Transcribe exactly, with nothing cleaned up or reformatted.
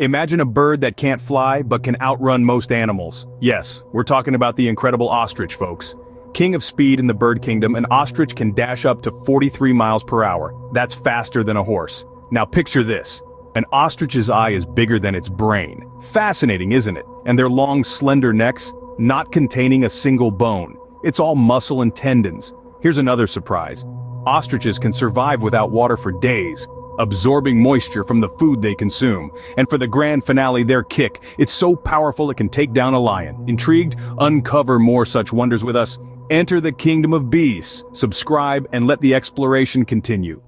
Imagine a bird that can't fly but can outrun most animals. Yes, we're talking about the incredible ostrich, folks. King of speed in the bird kingdom, an ostrich can dash up to forty-three miles per hour. That's faster than a horse. Now picture this. An ostrich's eye is bigger than its brain. Fascinating, isn't it? And their long, slender necks, not containing a single bone. It's all muscle and tendons. Here's another surprise. Ostriches can survive without water for days, absorbing moisture from the food they consume. And for the grand finale, their kick. It's so powerful it can take down a lion. Intrigued? Uncover more such wonders with us. Enter the Kingdom of Beasts. Subscribe and let the exploration continue.